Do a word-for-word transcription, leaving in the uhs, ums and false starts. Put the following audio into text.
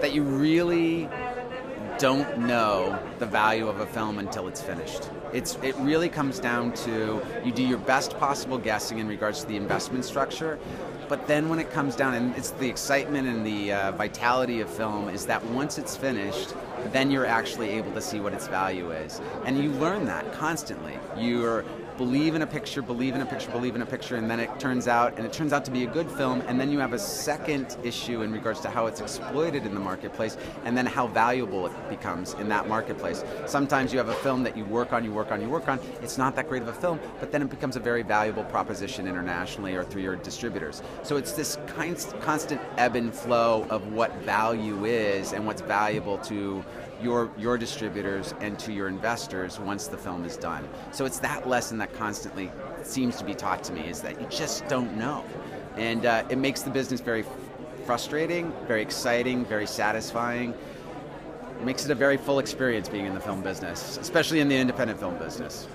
that you really don't know the value of a film until it's finished. It's, it really comes down to you do your best possible guessing in regards to the investment structure, but then when it comes down, and it's the excitement and the uh, vitality of film is that once it's finished, then you're actually able to see what its value is. And you learn that constantly. You're believe in a picture, believe in a picture, believe in a picture, and then it turns out, and it turns out to be a good film, and then you have a second issue in regards to how it's exploited in the marketplace, and then how valuable it becomes in that marketplace. Sometimes you have a film that you work on, you work on, you work on, it's not that great of a film, but then it becomes a very valuable proposition internationally or through your distributors. So it's this constant ebb and flow of what value is and what's valuable to your your distributors and to your investors once the film is done. So it's that lesson that constantly seems to be taught to me, is that you just don't know. And uh, it makes the business very frustrating, very exciting, very satisfying. It makes it a very full experience being in the film business, especially in the independent film business.